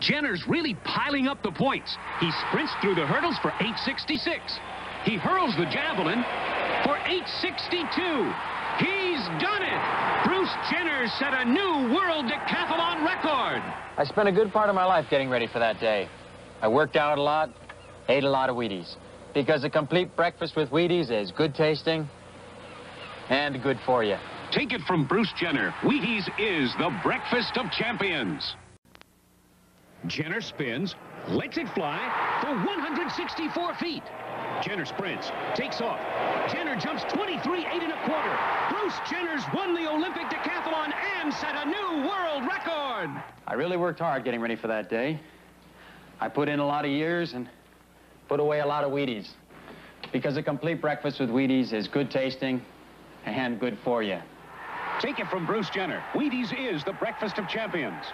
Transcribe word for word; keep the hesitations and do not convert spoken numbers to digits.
Jenner's really piling up the points. He sprints through the hurdles for eight sixty-six. He hurls the javelin for eight sixty-two. He's done it! Bruce Jenner set a new world decathlon record. I spent a good part of my life getting ready for that day. I worked out a lot, ate a lot of Wheaties, because a complete breakfast with Wheaties is good tasting and good for you. Take it from Bruce Jenner. Wheaties is the breakfast of champions. Jenner spins, lets it fly for one hundred sixty-four feet. Jenner sprints, takes off. Jenner jumps twenty-three eight and a quarter. Bruce Jenner's won the Olympic decathlon and set a new world record. I really worked hard getting ready for that day. I put in a lot of years and put away a lot of Wheaties, because a complete breakfast with Wheaties is good tasting and good for you. Take it from Bruce Jenner. Wheaties is the breakfast of champions.